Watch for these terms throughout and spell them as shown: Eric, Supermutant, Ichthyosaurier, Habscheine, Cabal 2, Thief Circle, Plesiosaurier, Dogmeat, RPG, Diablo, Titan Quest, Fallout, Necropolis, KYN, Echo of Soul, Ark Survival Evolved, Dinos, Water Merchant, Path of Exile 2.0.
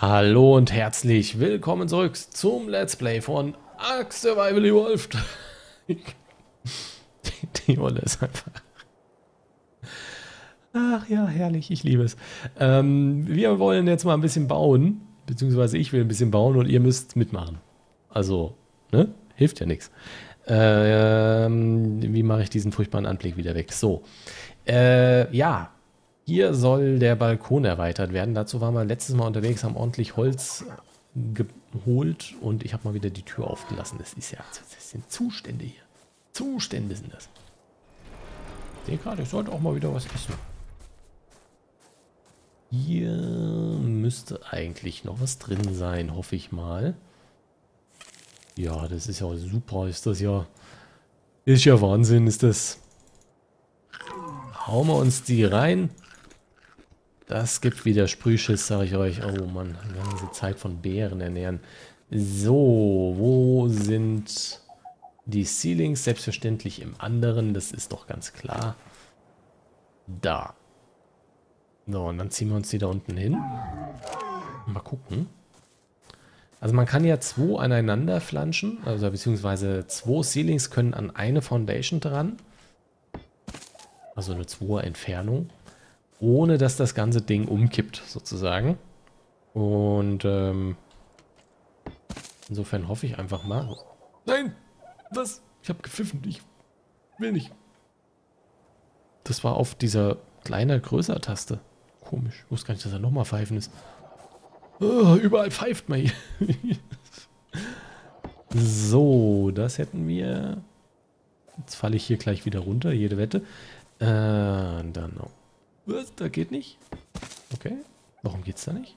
Hallo und herzlich willkommen zurück zum Let's Play von Ark Survival Evolved. Die Olle ist einfach... Ach ja, herrlich, ich liebe es. Wir wollen jetzt mal ein bisschen bauen, beziehungsweise ich will ein bisschen bauen und ihr müsst mitmachen. Also, ne? Hilft ja nichts. Wie mache ich diesen furchtbaren Anblick wieder weg? So, ja... Hier soll der Balkon erweitert werden. Dazu waren wir letztes Mal unterwegs, haben ordentlich Holz geholt und ich habe mal wieder die Tür aufgelassen. Das ist ja, das sind Zustände hier. Zustände sind das. Ich sehe gerade, ich sollte auch mal wieder was essen. Hier müsste eigentlich noch was drin sein, hoffe ich mal. Ja, das ist ja super, ist das ja. Ist ja Wahnsinn, ist das. Hauen wir uns die rein. Das gibt wieder Sprühschiss, sage ich euch. Oh Mann, wir haben diese Zeit von Beeren ernähren. So, wo sind die Ceilings? Selbstverständlich im anderen, das ist doch ganz klar. Da. So, und dann ziehen wir uns die da unten hin. Mal gucken. Also man kann ja zwei aneinander flanschen, also beziehungsweise zwei Ceilings können an eine Foundation dran. Also eine 2er Entfernung, ohne dass das ganze Ding umkippt, sozusagen. Und insofern hoffe ich einfach mal... Nein! Was? Ich habe gepfiffen. Ich will nicht. Das war auf dieser kleiner, größer Taste. Komisch. Ich wusste gar nicht, dass er nochmal pfeifen ist. Oh, überall pfeift man hier. So, das hätten wir... Jetzt falle ich hier gleich wieder runter, jede Wette. Dann noch. Was? Da geht nicht? Okay. Warum geht's da nicht?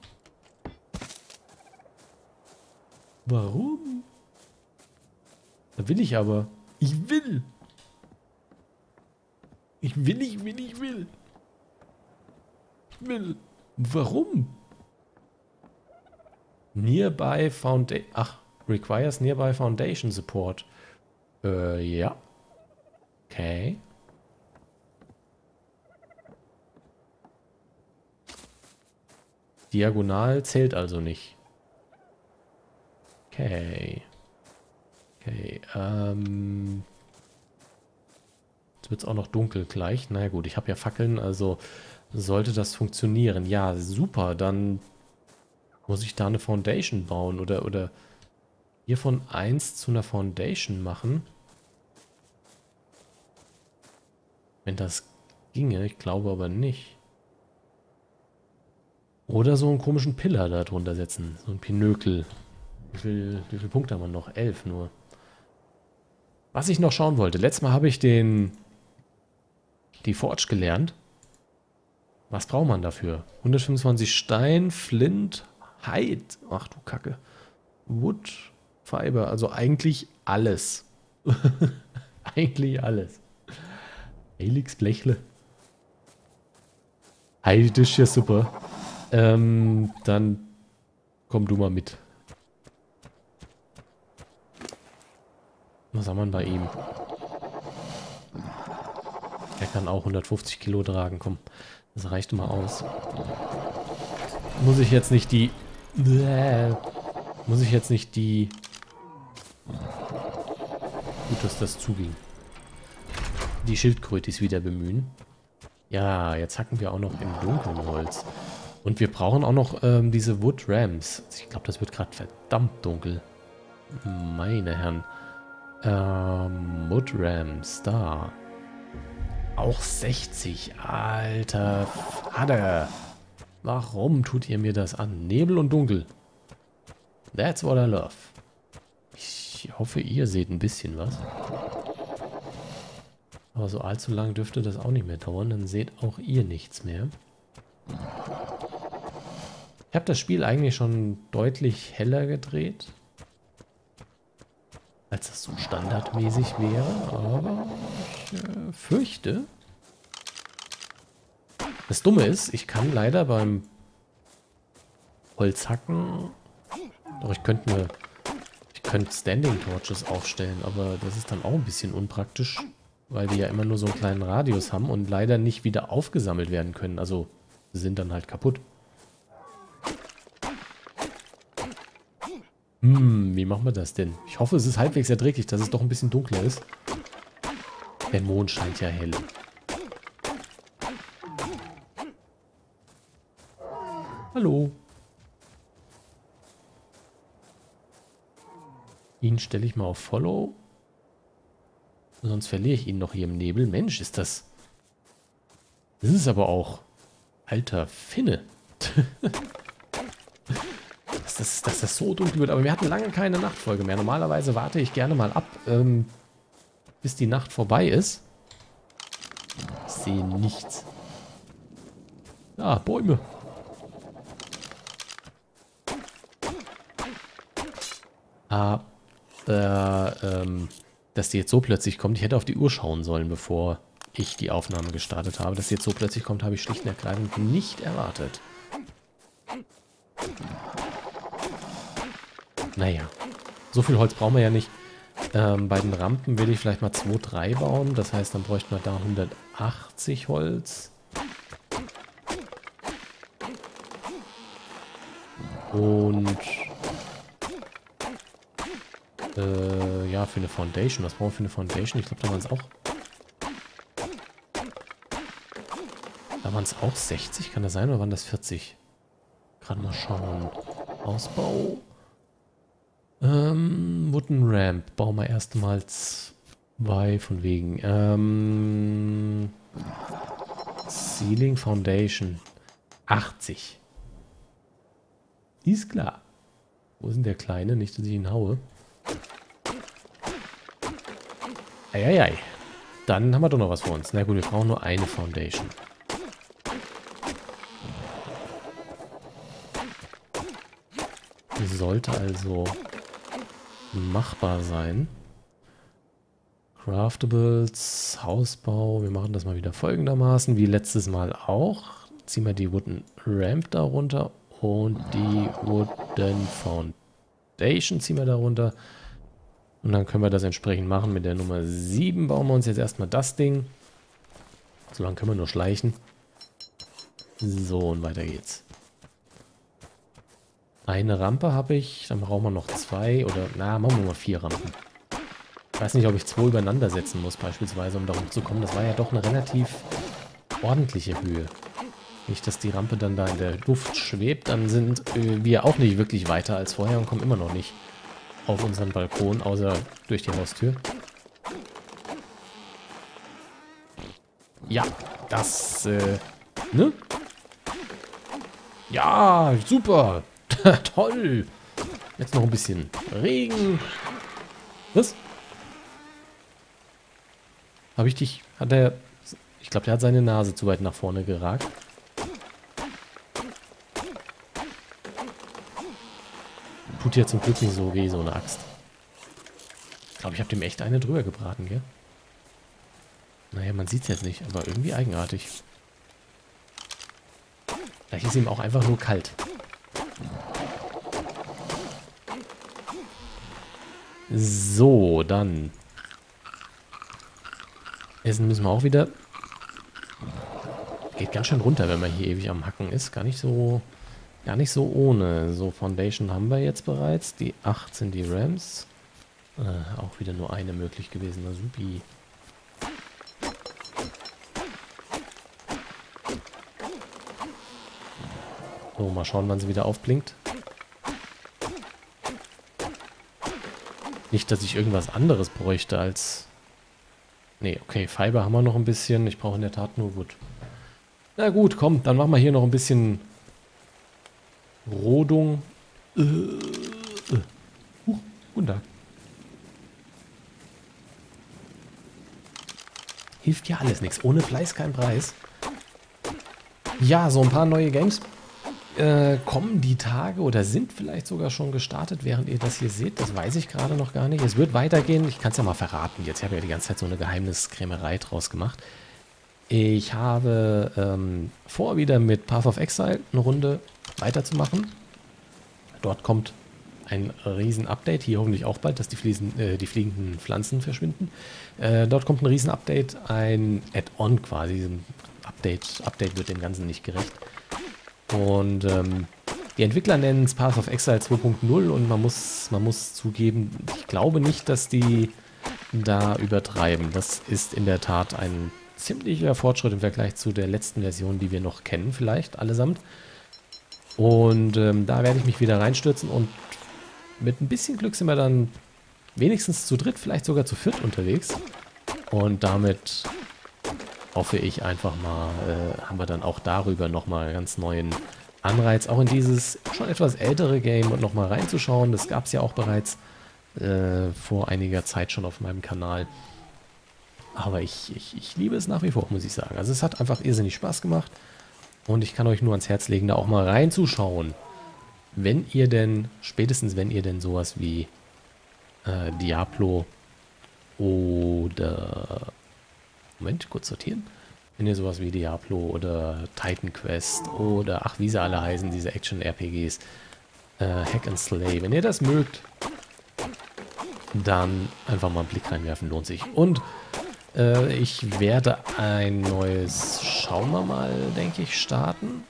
Warum? Da will ich aber. Ich will! Ich will, ich will, ich will! Ich will! Warum? Nearby Foundation. Ach, requires nearby Foundation Support. Ja. Okay. Diagonal zählt also nicht. Okay. Okay, jetzt wird es auch noch dunkel gleich. Na gut, ich habe ja Fackeln, also sollte das funktionieren. Ja, super, dann muss ich da eine Foundation bauen oder hier von 1 zu einer Foundation machen. Wenn das ginge, ich glaube aber nicht. Oder so einen komischen Pillar da drunter setzen. So ein Pinökel. Wie viel Punkte haben wir noch? 11 nur. Was ich noch schauen wollte. Letztes Mal habe ich die Forge gelernt. Was braucht man dafür? 125 Stein, Flint, Hide. Ach du Kacke. Wood, Fiber. Also eigentlich alles. Eigentlich alles. Helix Blechle. Heiliges ist ja super. Dann komm du mal mit. Was haben wir denn bei ihm? Er kann auch 150 Kilo tragen, komm. Das reicht mal aus. Muss ich jetzt nicht die... Gut, dass das zuging. Die Schildkrötis wieder bemühen. Ja, jetzt hacken wir auch noch im dunklen Holz. Und wir brauchen auch noch diese Wood Rams. Ich glaube, das wird gerade verdammt dunkel. Meine Herren. Wood Rams, da. Auch 60. Alter Vater. Warum tut ihr mir das an? Nebel und Dunkel. That's what I love. Ich hoffe, ihr seht ein bisschen was. Aber so allzu lang dürfte das auch nicht mehr dauern. Dann seht auch ihr nichts mehr. Ich habe das Spiel eigentlich schon deutlich heller gedreht, als das so standardmäßig wäre. Aber ich fürchte... Das Dumme ist, ich kann leider beim Holzhacken... Doch, ich könnte mir... Ich könnte Standing Torches aufstellen, aber das ist dann auch ein bisschen unpraktisch. Weil die ja immer nur so einen kleinen Radius haben und leider nicht wieder aufgesammelt werden können. Also sind dann halt kaputt. Hm, wie machen wir das denn? Ich hoffe, es ist halbwegs erträglich, dass es doch ein bisschen dunkler ist. Der Mond scheint ja hell. Hallo. Ihn stelle ich mal auf Follow. Sonst verliere ich ihn noch hier im Nebel. Mensch, ist das... Das ist aber auch... Alter Finne. Dass das so dunkel wird. Aber wir hatten lange keine Nachtfolge mehr. Normalerweise warte ich gerne mal ab, bis die Nacht vorbei ist. Ich sehe nichts. Ah, Bäume. Ah, dass die jetzt so plötzlich kommt. Ich hätte auf die Uhr schauen sollen, bevor ich die Aufnahme gestartet habe. Dass die jetzt so plötzlich kommt, habe ich schlicht und ergreifend nicht erwartet. Naja, so viel Holz brauchen wir ja nicht. Bei den Rampen will ich vielleicht mal 2, 3 bauen. Das heißt, dann bräuchten wir da 180 Holz. Und... ja, für eine Foundation. Was brauchen wir für eine Foundation? Ich glaube, da waren es auch... Da waren es auch 60, kann das sein? Oder waren das 40? Gerade mal schauen. Ausbau... Wooden Ramp. Bauen wir erstmal 2 von wegen. Ceiling Foundation. 80. Ist klar. Wo ist denn der Kleine? Nicht, dass ich ihn haue. Eieiei. Dann haben wir doch noch was vor uns. Na gut, wir brauchen nur eine Foundation. Die sollte also... machbar sein. Craftables, Hausbau. Wir machen das mal wieder folgendermaßen, wie letztes Mal auch. Ziehen wir die Wooden Ramp darunter und die Wooden Foundation ziehen wir darunter. Und dann können wir das entsprechend machen. Mit der Nummer 7 bauen wir uns jetzt erstmal das Ding. So lange können wir nur schleichen. So, und weiter geht's. Eine Rampe habe ich, dann brauchen wir noch 2 oder, na, machen wir mal 4 Rampen. Ich weiß nicht, ob ich 2 übereinander setzen muss, beispielsweise, um da rumzukommen. Das war ja doch eine relativ ordentliche Höhe. Nicht, dass die Rampe dann da in der Luft schwebt, dann sind wir auch nicht wirklich weiter als vorher und kommen immer noch nicht auf unseren Balkon, außer durch die Haustür. Ja, das, ne? Ja, super! Toll! Jetzt noch ein bisschen Regen. Was? Habe ich dich... Hat er... Ich glaube, der hat seine Nase zu weit nach vorne geragt. Tut ja zum Glück nicht so weh, so eine Axt. Ich glaube, ich habe dem echt eine drüber gebraten, gell? Naja, man sieht es jetzt nicht, aber irgendwie eigenartig. Vielleicht ist ihm auch einfach nur kalt. So, dann. Essen müssen wir auch wieder. Geht ganz schön runter, wenn man hier ewig am Hacken ist. Gar nicht so ohne. So, Foundation haben wir jetzt bereits. Die 8 sind die Rams. Auch wieder nur eine möglich gewesen. Na, supi. So, mal schauen, wann sie wieder aufblinkt. Nicht, dass ich irgendwas anderes bräuchte als... Nee, okay, Fiber haben wir noch ein bisschen. Ich brauche in der Tat nur Wood. Na gut, komm, dann machen wir hier noch ein bisschen Rodung. Guten Tag. Hilft ja alles nichts. Ohne Fleiß kein Preis. Ja, so ein paar neue Games kommen die Tage oder sind vielleicht sogar schon gestartet, während ihr das hier seht. Das weiß ich gerade noch gar nicht. Es wird weitergehen. Ich kann es ja mal verraten. Jetzt habe ich ja die ganze Zeit so eine Geheimniskrämerei draus gemacht. Ich habe vor, wieder mit Path of Exile eine Runde weiterzumachen. Dort kommt ein Riesen-Update. Hier hoffentlich auch bald, dass die fliegenden Pflanzen verschwinden. Dort kommt ein Riesen-Update, ein Add-on quasi. Ein Update wird dem Ganzen nicht gerecht. Und Die Entwickler nennen es Path of Exile 2.0 und man muss zugeben, ich glaube nicht, dass die da übertreiben. Das ist in der Tat ein ziemlicher Fortschritt im Vergleich zu der letzten Version, die wir noch kennen vielleicht allesamt. Und da werde ich mich wieder reinstürzen und mit ein bisschen Glück sind wir dann wenigstens zu dritt, vielleicht sogar zu viert unterwegs. Und damit hoffe ich einfach mal, haben wir dann auch darüber nochmal einen ganz neuen Anreiz, auch in dieses schon etwas ältere Game und nochmal reinzuschauen. Das gab es ja auch bereits vor einiger Zeit schon auf meinem Kanal. Aber ich liebe es nach wie vor, muss ich sagen. Also es hat einfach irrsinnig Spaß gemacht. Und ich kann euch nur ans Herz legen, da auch mal reinzuschauen. Wenn ihr denn, spätestens wenn ihr denn sowas wie Diablo oder... Moment, kurz sortieren. Wenn ihr sowas wie Diablo oder Titan Quest oder, ach, wie sie alle heißen, diese Action-RPGs, Hack and Slay, wenn ihr das mögt, dann einfach mal einen Blick reinwerfen, lohnt sich. Und ich werde ein neues, schauen wir mal, denke ich, starten.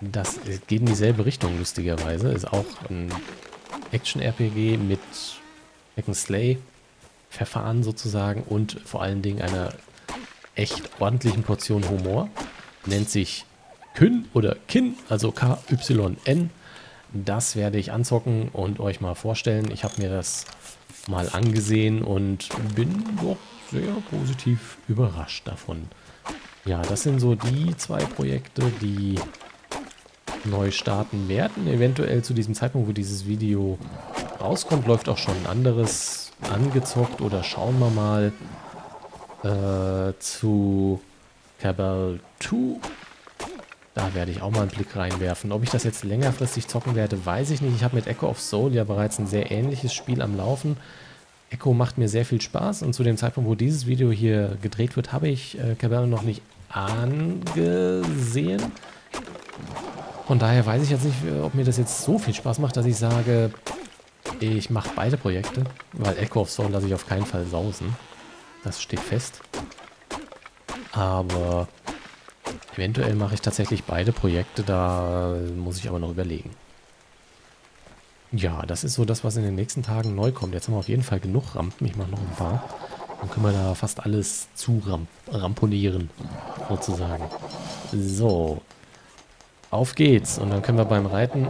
Das geht in dieselbe Richtung, lustigerweise. Ist auch ein Action-RPG mit Hack and Slay Verfahren sozusagen und vor allen Dingen einer echt ordentlichen Portion Humor. Nennt sich KYN oder KYN, also KYN. Das werde ich anzocken und euch mal vorstellen. Ich habe mir das mal angesehen und bin doch sehr positiv überrascht davon. Ja, das sind so die zwei Projekte, die neu starten werden. Eventuell zu diesem Zeitpunkt, wo dieses Video rauskommt, läuft auch schon ein anderes angezockt, oder schauen wir mal zu Cabal 2. Da werde ich auch mal einen Blick reinwerfen. Ob ich das jetzt längerfristig zocken werde, weiß ich nicht. Ich habe mit Echo of Soul ja bereits ein sehr ähnliches Spiel am Laufen. Echo macht mir sehr viel Spaß und zu dem Zeitpunkt, wo dieses Video hier gedreht wird, habe ich Cabal noch nicht angesehen. Von daher weiß ich jetzt nicht, ob mir das jetzt so viel Spaß macht, dass ich sage... Ich mache beide Projekte, weil Echo of Soul lasse ich auf keinen Fall sausen. Das steht fest. Aber eventuell mache ich tatsächlich beide Projekte, da muss ich aber noch überlegen. Ja, das ist so das, was in den nächsten Tagen neu kommt. Jetzt haben wir auf jeden Fall genug Rampen. Ich mache noch ein paar. Dann können wir da fast alles zu ramponieren, sozusagen. So. Auf geht's. Und dann können wir beim Reiten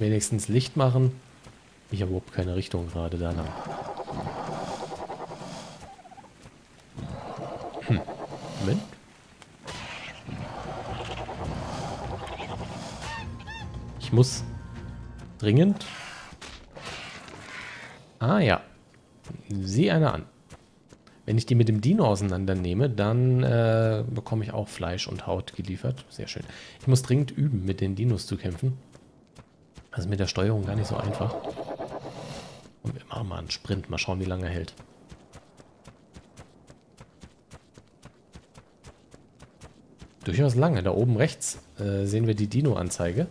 wenigstens Licht machen. Ich habe überhaupt keine Richtung gerade danach. Moment. Ich muss dringend... Ah ja. Sieh einer an. Wenn ich die mit dem Dino auseinandernehme, dann bekomme ich auch Fleisch und Haut geliefert. Sehr schön. Ich muss dringend üben, mit den Dinos zu kämpfen. Das ist mit der Steuerung gar nicht so einfach. Und wir machen mal einen Sprint. Mal schauen, wie lange er hält. Durchaus lange. Da oben rechts sehen wir die Dino-Anzeige.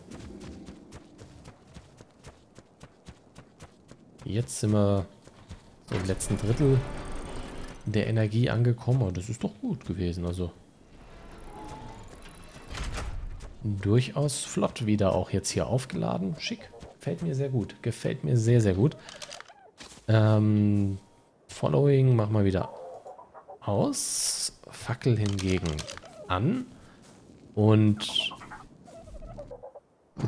Jetzt sind wir so im letzten Drittel der Energie angekommen. Aber das ist doch gut gewesen. Also durchaus flott wieder auch jetzt hier aufgeladen. Schick. Gefällt mir sehr gut. Gefällt mir sehr, sehr gut. Following machen wir wieder aus. Fackel hingegen an. Und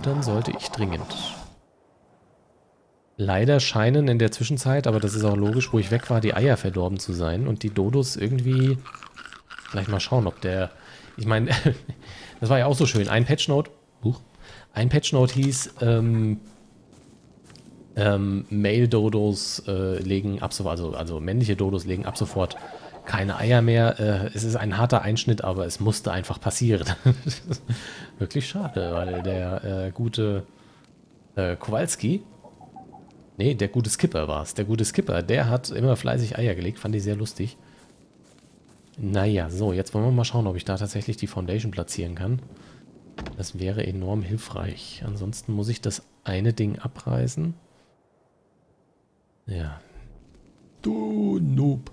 dann sollte ich dringend. Leider scheinen in der Zwischenzeit, aber das ist auch logisch, wo ich weg war, die Eier verdorben zu sein. Und die Dodos irgendwie... Vielleicht mal schauen, ob der... Ich meine, das war ja auch so schön. Ein Patchnote... Ein Patchnote hieß... Male-Dodos legen ab sofort, also männliche Dodos legen ab sofort keine Eier mehr. Es ist ein harter Einschnitt, aber es musste einfach passieren. Wirklich schade, weil der gute Kowalski, nee, der gute Skipper war es. Der gute Skipper, der hat immer fleißig Eier gelegt, fand ich sehr lustig. Naja, so, jetzt wollen wir mal schauen, ob ich da tatsächlich die Foundation platzieren kann. Das wäre enorm hilfreich. Ansonsten muss ich das eine Ding abreißen. Ja. Du Noob.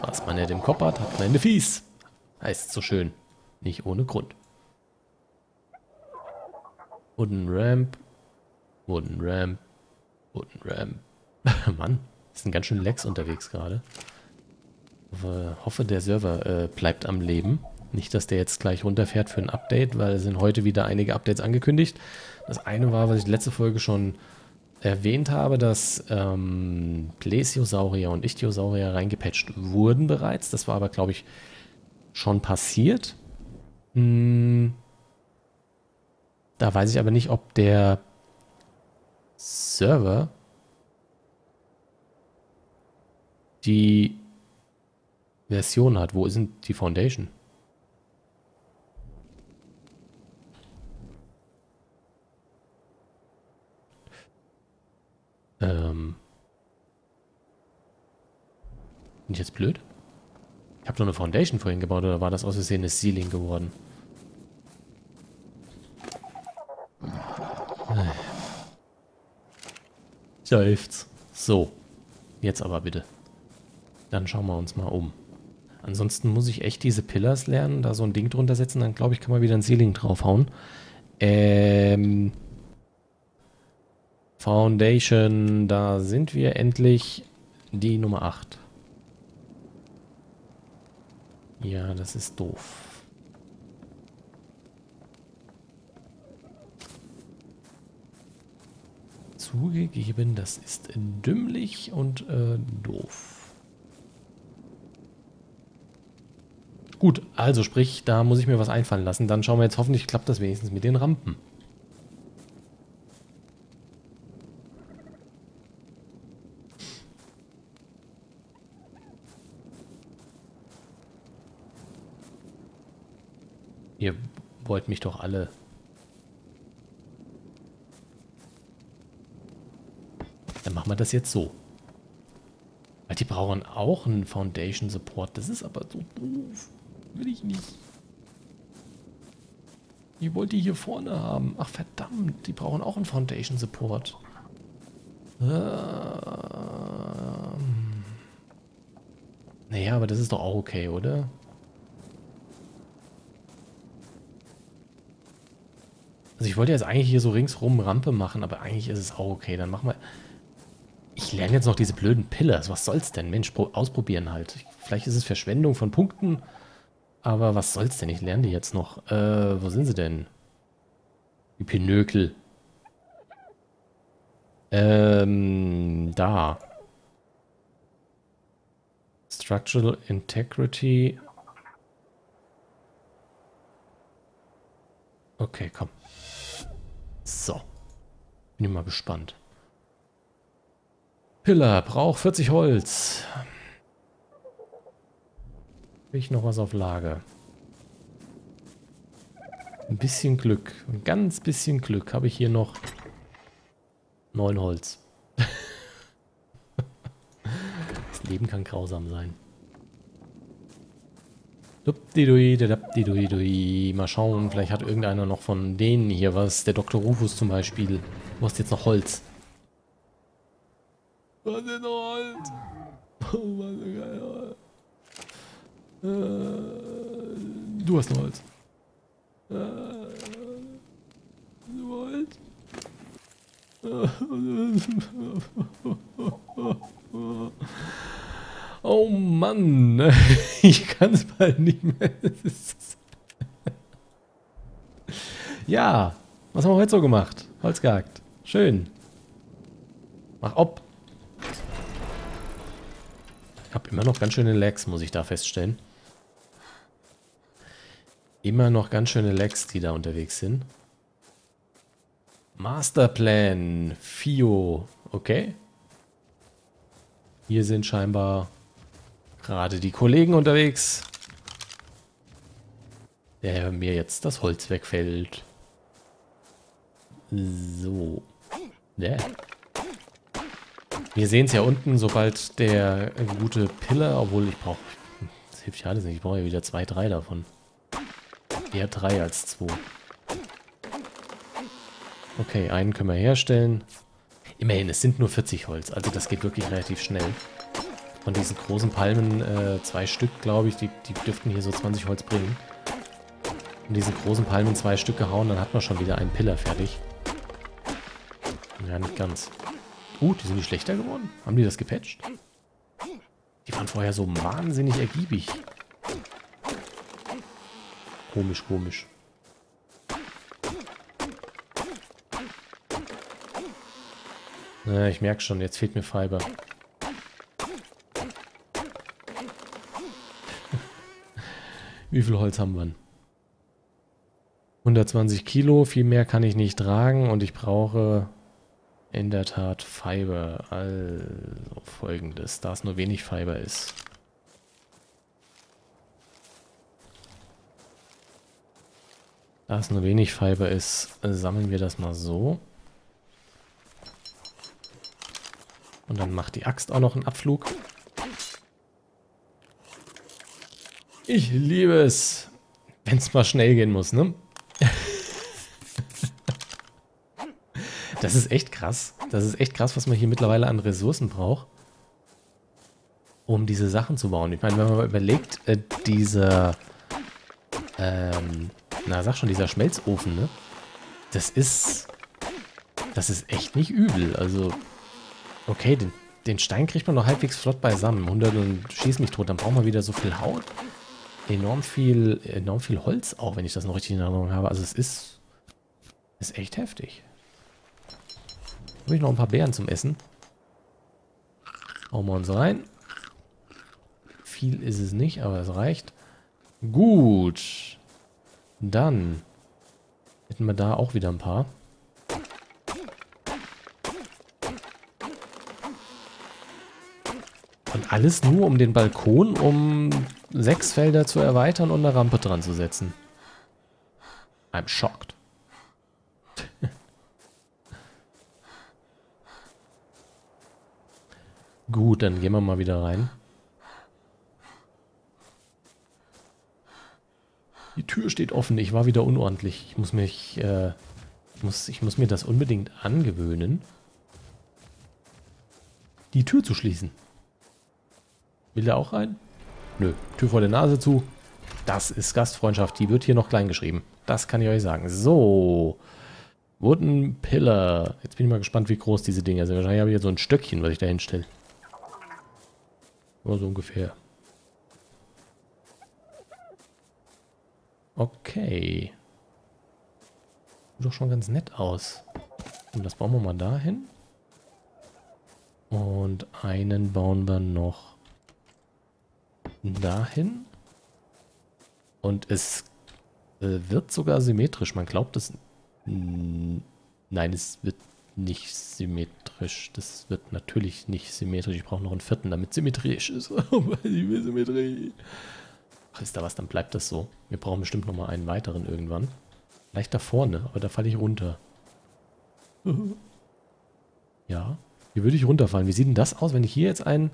Was man ja dem Kopf hat, hat man eine Fies. Heißt so schön. Nicht ohne Grund. Wooden Ramp. Wooden Ramp. Wooden Ramp. Mann, ist ein ganz schön Lex unterwegs gerade. Hoffe, der Server bleibt am Leben. Nicht, dass der jetzt gleich runterfährt für ein Update, weil es sind heute wieder einige Updates angekündigt. Das eine war, was ich letzte Folge schon erwähnt habe, dass Plesiosaurier und Ichthyosaurier reingepatcht wurden bereits. Das war aber, glaube ich, schon passiert. Da weiß ich aber nicht, ob der Server die Version hat. Wo ist denn die Foundation? Bin ich jetzt blöd? Ich habe doch eine Foundation vorhin gebaut, oder war das aus Versehen das Ceiling geworden? Seufz. So. Jetzt aber bitte. Dann schauen wir uns mal um. Ansonsten muss ich echt diese Pillars lernen, da so ein Ding drunter setzen, dann glaube ich, kann man wieder ein Ceiling draufhauen. Foundation, da sind wir endlich, die Nummer 8. Ja, das ist doof. Zugegeben, das ist dümmlich und doof. Gut, also sprich, da muss ich mir was einfallen lassen. Dann schauen wir jetzt, hoffentlich klappt das wenigstens mit den Rampen. Ihr wollt mich doch alle. Dann machen wir das jetzt so. Weil die brauchen auch einen Foundation Support. Das ist aber so doof. Will ich nicht. Ihr wollt die hier vorne haben. Ach verdammt, die brauchen auch einen Foundation Support. Naja, aber das ist doch auch okay, oder? Also ich wollte jetzt eigentlich hier so ringsrum Rampe machen, aber eigentlich ist es auch okay. Dann machen wir... Ich lerne jetzt noch diese blöden Pillars. Was soll's denn? Mensch, ausprobieren halt. Vielleicht ist es Verschwendung von Punkten, aber was soll's denn? Ich lerne die jetzt noch. Wo sind sie denn? Die Pinökel. Da. Structural Integrity. Okay, komm. So. Bin ich mal gespannt. Pillar braucht 40 Holz. Habe ich noch was auf Lager? Ein bisschen Glück. Ein ganz bisschen Glück habe ich hier noch 9 Holz. Das Leben kann grausam sein. Mal schauen, vielleicht hat irgendeiner noch von denen hier was. Der Dr. Rufus zum Beispiel. Du hast jetzt noch Holz. Du hast jetzt noch Holz. Du hast noch Holz. Oh Mann, ich kann es bald nicht mehr. Ja, was haben wir heute so gemacht? Holz gehackt. Schön. Mach ob. Ich habe immer noch ganz schöne Lags, muss ich da feststellen. Immer noch ganz schöne Lags, die da unterwegs sind. Masterplan. Fio. Okay. Hier sind scheinbar... gerade die Kollegen unterwegs. Der mir jetzt das Holz wegfällt. So. Yeah. Wir sehen es ja unten, sobald der gute Pillar, obwohl ich brauche... Das hilft ja alles nicht. Ich brauche ja wieder 2, 3 davon. Eher 3 als 2. Okay, einen können wir herstellen. Immerhin, es sind nur 40 Holz. Also das geht wirklich relativ schnell. von diesen großen Palmen, 2 Stück, glaube ich, die dürften hier so 20 Holz bringen. Von diesen großen Palmen 2 Stück gehauen, dann hat man schon wieder einen Pillar fertig. Ja, nicht ganz. Die sind nicht schlechter geworden. Haben die das gepatcht? Die waren vorher so wahnsinnig ergiebig. Komisch, komisch. Na, ich merke schon, jetzt fehlt mir Fiber. Wie viel Holz haben wir denn? 120 Kilo, viel mehr kann ich nicht tragen und ich brauche in der Tat Fiber. Also Folgendes, da es nur wenig Fiber ist. Sammeln wir das mal so. Und dann macht die Axt auch noch einen Abflug. Ich liebe es, wenn es mal schnell gehen muss, ne? Das ist echt krass. Das ist echt krass, was man hier mittlerweile an Ressourcen braucht, um diese Sachen zu bauen. Ich meine, wenn man mal überlegt, dieser Schmelzofen, ne? Das ist echt nicht übel. Also, okay, den Stein kriegt man noch halbwegs flott beisammen. 100 und schieß mich tot. Dann braucht man wieder so viel Haut. Enorm viel Holz auch, wenn ich das noch richtig in Erinnerung habe. Also, es ist echt heftig. Habe ich noch ein paar Beeren zum Essen. Hauen wir uns rein. Viel ist es nicht, aber es reicht. Gut. Dann hätten wir da auch wieder ein paar. Und alles nur um den Balkon, um 6 Felder zu erweitern und eine Rampe dran zu setzen. I'm shocked. Gut, dann gehen wir mal wieder rein. Die Tür steht offen. Ich war wieder unordentlich. Ich muss mir das unbedingt angewöhnen, die Tür zu schließen. Will der auch rein? Nö. Tür vor der Nase zu. Das ist Gastfreundschaft. Die wird hier noch klein geschrieben. Das kann ich euch sagen. So. Wooden Pillar. Jetzt bin ich mal gespannt, wie groß diese Dinger sind. Wahrscheinlich habe ich jetzt so ein Stöckchen, was ich da hinstelle. So ungefähr. Okay. Sieht doch schon ganz nett aus. Und das bauen wir mal dahin. Und einen bauen wir noch dahin. Und es wird sogar symmetrisch. Man glaubt es. Nein, es wird nicht symmetrisch. Das wird natürlich nicht symmetrisch. Ich brauche noch einen 4., damit symmetrisch ist. Symmetrie. Ach, ist da was, dann bleibt das so. Wir brauchen bestimmt noch mal einen weiteren irgendwann. Vielleicht da vorne, aber da falle ich runter. Ja, hier würde ich runterfallen. Wie sieht denn das aus, wenn ich hier jetzt einen...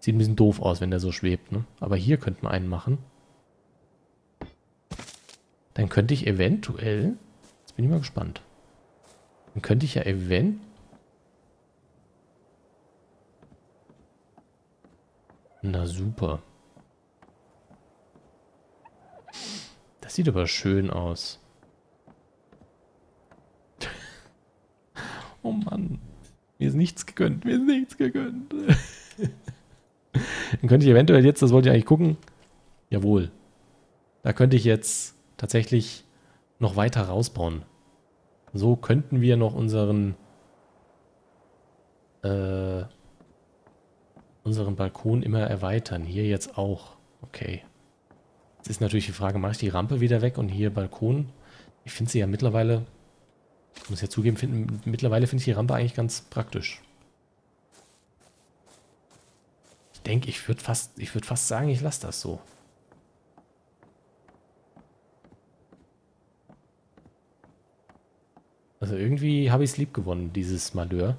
Sieht ein bisschen doof aus, wenn der so schwebt, ne? Aber hier könnte man einen machen. Dann könnte ich eventuell... Jetzt bin ich mal gespannt. Dann könnte ich ja eventuell... Na super. Das sieht aber schön aus. Oh Mann. Mir ist nichts gegönnt. Dann könnte ich eventuell jetzt, das wollte ich eigentlich gucken. Jawohl. Da könnte ich jetzt tatsächlich noch weiter rausbauen. So könnten wir noch unseren Balkon immer erweitern. Hier jetzt auch. Okay. Jetzt ist natürlich die Frage, mache ich die Rampe wieder weg und hier Balkon? Ich finde sie ja mittlerweile, ich muss ja zugeben, mittlerweile finde ich die Rampe eigentlich ganz praktisch. Ich denke, ich würde fast sagen, ich lasse das so. Also irgendwie habe ich es lieb gewonnen, dieses Malheur.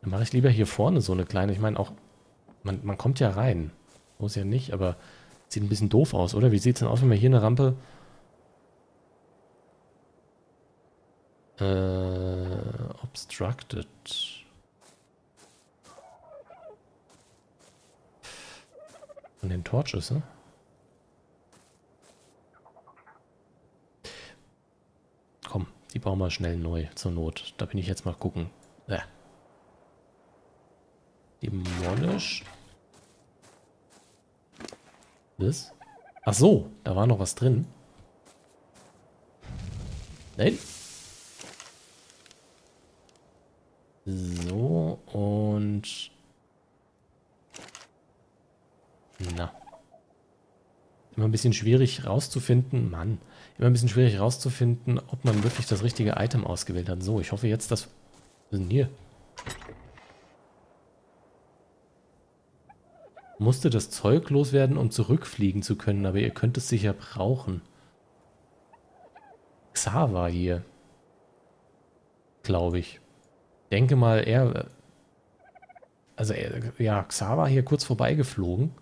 Dann mache ich lieber hier vorne so eine kleine. Ich meine auch, man kommt ja rein. Muss ja nicht, aber sieht ein bisschen doof aus, oder? Wie sieht es denn aus, wenn wir hier eine Rampe Obstructed. Von den Torches, ne? Komm, die bauen wir schnell neu zur Not. Da bin ich jetzt mal gucken. Demolish. Das? Ach so, da war noch was drin. Nein. So, und... Na. Immer ein bisschen schwierig rauszufinden, Mann. Immer ein bisschen schwierig rauszufinden, ob man wirklich das richtige Item ausgewählt hat. So, ich hoffe jetzt, dass... Was ist denn hier? Musste das Zeug loswerden, um zurückfliegen zu können, aber ihr könnt es sicher brauchen. Xaver hier. Glaube ich. Denke mal, er... Also, ja, Xaver hier kurz vorbeigeflogen.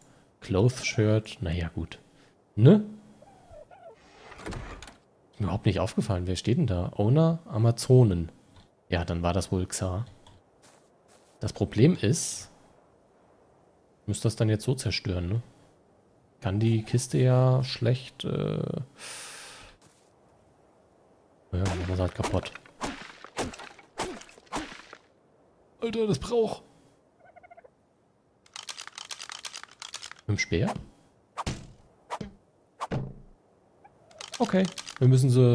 Cloth Shirt, naja, gut. Ne? Überhaupt nicht aufgefallen. Wer steht denn da? Owner Amazonen. Ja, dann war das wohl Xaver. Das Problem ist... Müsst das dann jetzt so zerstören, ne? Kann die Kiste ja schlecht, ja, machen wir es halt kaputt. Alter, das braucht... Mit dem Speer? Okay, wir müssen sie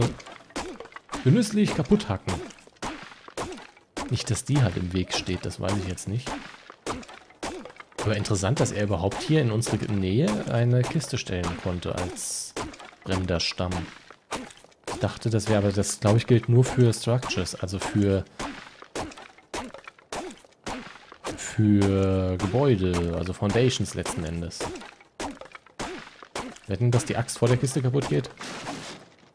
genüsslich kaputt hacken. Nicht, dass die halt im Weg steht, das weiß ich jetzt nicht. Aber interessant, dass er überhaupt hier in unsere Nähe eine Kiste stellen konnte als fremder Stamm. Ich dachte, das wäre, aber das, glaube ich, gilt nur für Structures, also für Gebäude, also Foundations letzten Endes. Wetten, dass die Axt vor der Kiste kaputt geht?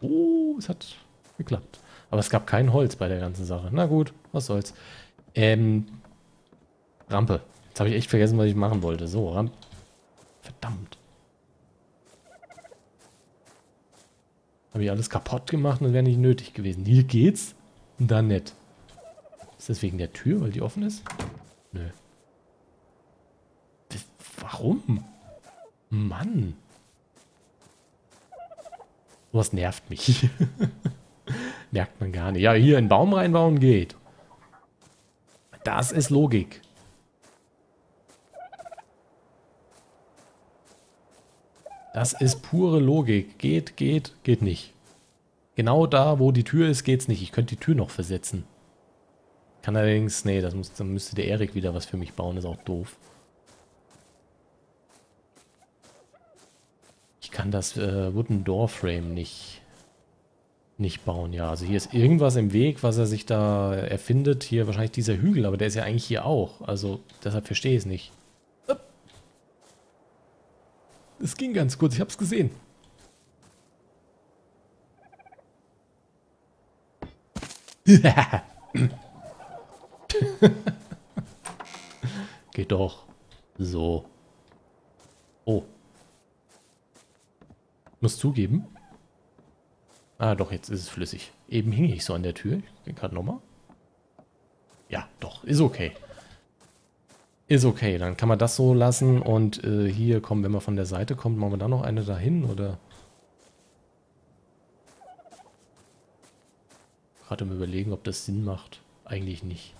Oh, es hat geklappt. Aber es gab kein Holz bei der ganzen Sache. Na gut, was soll's. Rampe. Jetzt habe ich echt vergessen, was ich machen wollte. So, Ramp. Verdammt. Habe ich alles kaputt gemacht und das wäre nicht nötig gewesen. Hier geht's und dann nicht. Ist das wegen der Tür, weil die offen ist? Nö. Das, warum? Mann. Sowas nervt mich. Merkt man gar nicht. Ja, hier einen Baum reinbauen geht. Das ist Logik. Das ist pure Logik. Geht, geht, geht nicht. Genau da, wo die Tür ist, geht's nicht. Ich könnte die Tür noch versetzen. Kann allerdings... Nee, das muss, dann müsste der Erik wieder was für mich bauen. Ist auch doof. Ich kann das Wooden Door Frame nicht bauen. Ja, also hier ist irgendwas im Weg, was er sich da erfindet. Hier wahrscheinlich dieser Hügel, aber der ist ja eigentlich hier auch. Also deshalb verstehe ich es nicht. Es ging ganz kurz, ich hab's gesehen. Geht doch. So. Oh. Muss zugeben. Ah, doch, jetzt ist es flüssig. Eben hing ich so an der Tür. Ich gehe gerade nochmal. Ja, doch, ist okay. Ist okay, dann kann man das so lassen und hier kommen, wenn man von der Seite kommt, machen wir da noch eine dahin oder? Gerade im Überlegen, ob das Sinn macht. Eigentlich nicht.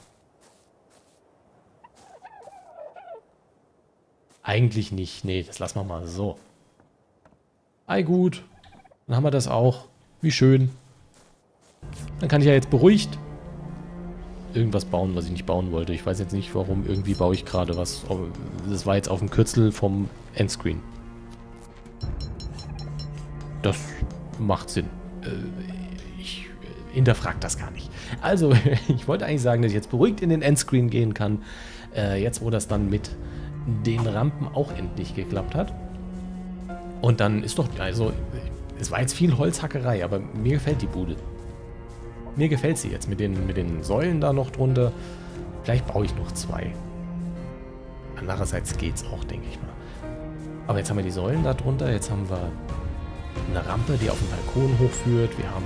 Eigentlich nicht. Nee, das lassen wir mal so. Ei gut, dann haben wir das auch. Wie schön. Dann kann ich ja jetzt beruhigt irgendwas bauen, was ich nicht bauen wollte. Ich weiß jetzt nicht, warum. Irgendwie baue ich gerade was. Das war jetzt auf dem Kürzel vom Endscreen. Das macht Sinn. Ich hinterfrage das gar nicht. Also, ich wollte eigentlich sagen, dass ich jetzt beruhigt in den Endscreen gehen kann. Jetzt, wo das dann mit den Rampen auch endlich geklappt hat. Und dann ist doch... Also, es war jetzt viel Holzhackerei, aber mir gefällt die Bude. Mir gefällt sie jetzt mit den Säulen da noch drunter. Vielleicht baue ich noch zwei. Andererseits geht's auch, denke ich mal. Aber jetzt haben wir die Säulen da drunter. Jetzt haben wir eine Rampe, die auf den Balkon hochführt. Wir haben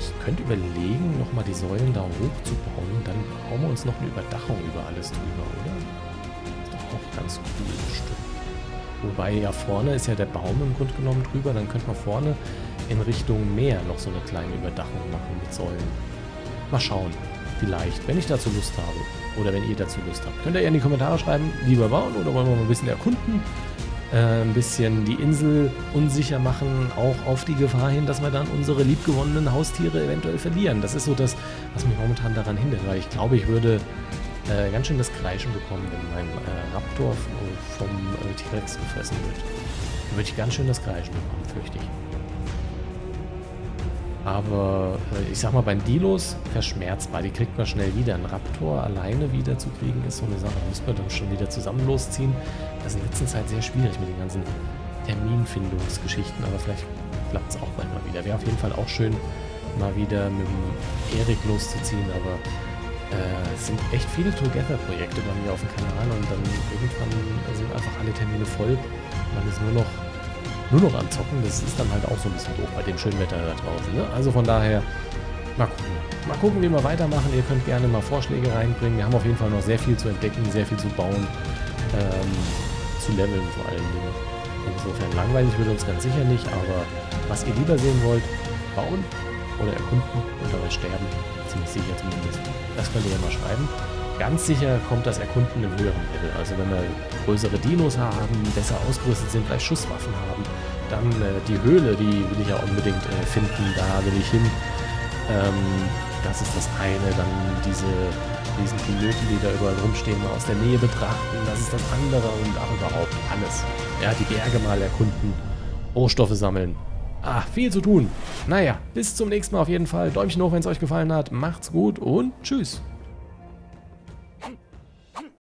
Ich könnte überlegen, nochmal die Säulen da hoch zu bauen. Dann bauen wir uns noch eine Überdachung über alles drüber, oder? Ist doch auch ganz cool, bestimmt. Wobei ja vorne ist ja der Baum im Grunde genommen drüber. Dann könnte man vorne in Richtung Meer noch so eine kleine Überdachung machen mit Säulen. Mal schauen. Vielleicht, wenn ich dazu Lust habe. Oder wenn ihr dazu Lust habt. Könnt ihr ja in die Kommentare schreiben, lieber bauen oder wollen wir mal ein bisschen erkunden. Ein bisschen die Insel unsicher machen, auch auf die Gefahr hin, dass wir dann unsere liebgewonnenen Haustiere eventuell verlieren. Das ist so das, was mich momentan daran hindert, weil ich glaube, ich würde ganz schön das Kreischen bekommen, wenn mein Raptor vom T-Rex gefressen wird. Dann würde ich ganz schön das Kreischen bekommen, fürchte ich. Aber ich sag mal, beim Dilos verschmerzbar, die kriegt man schnell wieder. Ein Raptor alleine wieder zu kriegen ist so eine Sache, da müssen wir dann schon wieder zusammen losziehen. Das ist in letzter Zeit sehr schwierig mit den ganzen Terminfindungsgeschichten, aber vielleicht klappt es auch bald mal wieder. Wäre auf jeden Fall auch schön, mal wieder mit dem Erik loszuziehen, aber es sind echt viele Together-Projekte bei mir auf dem Kanal und dann irgendwann sind einfach alle Termine voll. Man ist nur noch am Zocken, das ist dann halt auch so ein bisschen doof bei dem schönen Wetter da draußen. Ne? Also von daher, mal gucken. Mal gucken, wie wir weitermachen. Ihr könnt gerne mal Vorschläge reinbringen. Wir haben auf jeden Fall noch sehr viel zu entdecken, sehr viel zu bauen, zu leveln vor allen Dingen. Insofern langweilig wird uns ganz sicher nicht, aber was ihr lieber sehen wollt, bauen oder erkunden oder sterben, ziemlich sicher zumindest, das könnt ihr ja mal schreiben. Ganz sicher kommt das Erkunden im höheren Level. Also wenn wir größere Dinos haben, besser ausgerüstet sind, vielleicht Schusswaffen haben, dann die Höhle, die will ich ja unbedingt finden, da will ich hin. Das ist das eine. Dann diesen Piloten, die da überall rumstehen, aus der Nähe betrachten, das ist das andere und auch überhaupt alles. Ja, die Berge mal erkunden, Rohstoffe sammeln. Ah, viel zu tun. Naja, bis zum nächsten Mal auf jeden Fall. Däumchen hoch, wenn es euch gefallen hat. Macht's gut und tschüss.